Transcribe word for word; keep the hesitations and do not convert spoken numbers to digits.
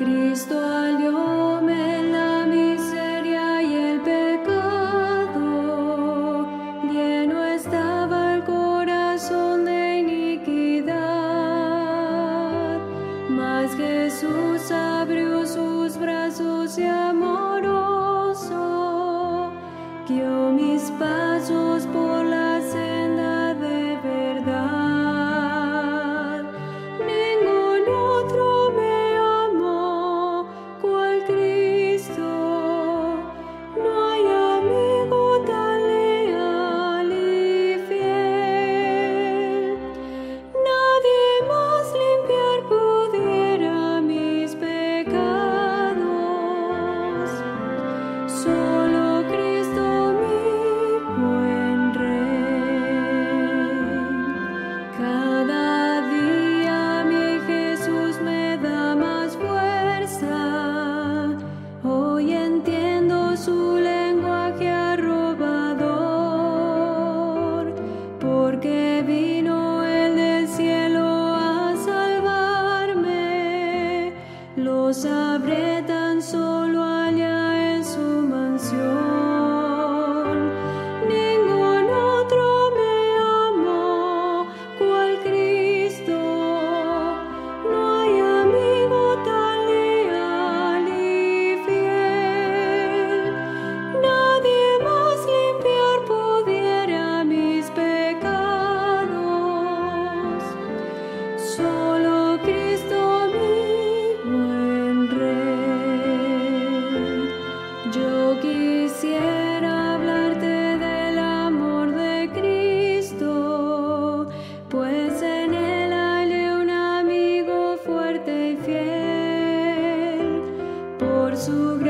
Cristo alióme la miseria y el pecado, lleno estaba el corazón de iniquidad, mas Jesús abrió sus brazos y amoroso, guió mis pasos por la senda de verdad. Lo sabré tan solo allá en su mansión. Ningún otro me amó cual Cristo. No hay amigo tan leal y fiel. Nadie más limpiar pudiera mis pecados. Solo Cristo. Yo quisiera hablarte del amor de Cristo, pues en él hallé un amigo fuerte y fiel. Por su gracia